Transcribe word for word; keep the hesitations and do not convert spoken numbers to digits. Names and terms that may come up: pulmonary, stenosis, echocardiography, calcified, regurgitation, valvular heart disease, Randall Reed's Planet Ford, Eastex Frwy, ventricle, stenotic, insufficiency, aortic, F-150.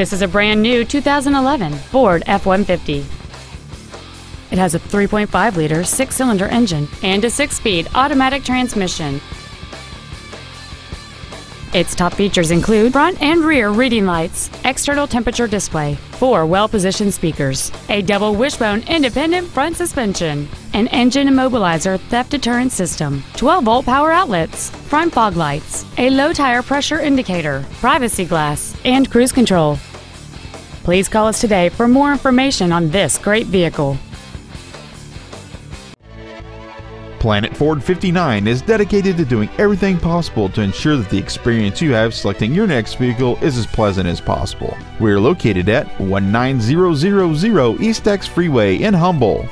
This is a brand new two thousand eleven Ford F one fifty. It has a three point five liter six-cylinder engine and a six-speed automatic transmission. Its top features include front and rear reading lights, external temperature display, four well-positioned speakers, a double wishbone independent front suspension, an engine immobilizer theft deterrent system, twelve volt power outlets, front fog lights, a low tire pressure indicator, privacy glass, and cruise control. Please call us today for more information on this great vehicle. Planet Ford fifty-nine is dedicated to doing everything possible to ensure that the experience you have selecting your next vehicle is as pleasant as possible. We are located at one nine zero zero zero East X Freeway in Humble.